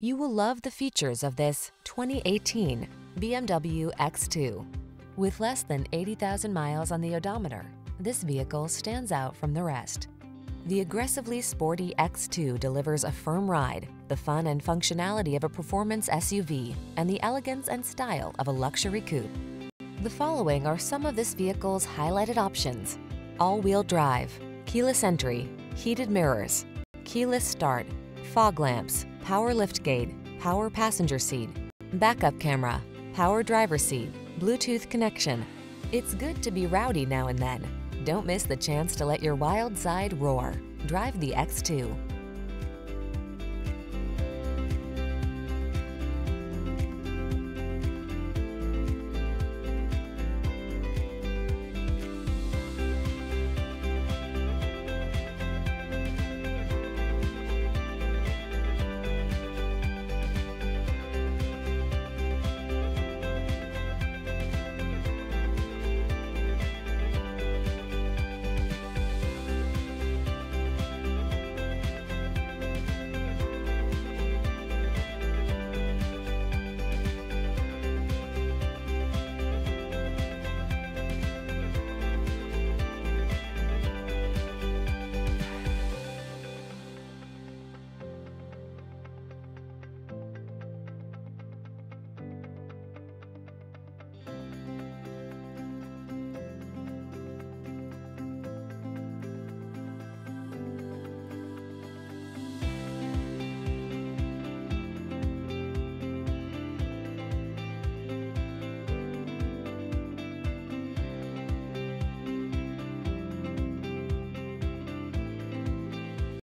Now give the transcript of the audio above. You will love the features of this 2018 BMW X2. With less than 80,000 miles on the odometer, this vehicle stands out from the rest. The aggressively sporty X2 delivers a firm ride, the fun and functionality of a performance SUV, and the elegance and style of a luxury coupe. The following are some of this vehicle's highlighted options: all-wheel drive, keyless entry, heated mirrors, keyless start, fog lamps, power liftgate, power passenger seat, backup camera, power driver seat, Bluetooth connection. It's good to be rowdy now and then. Don't miss the chance to let your wild side roar. Drive the X2.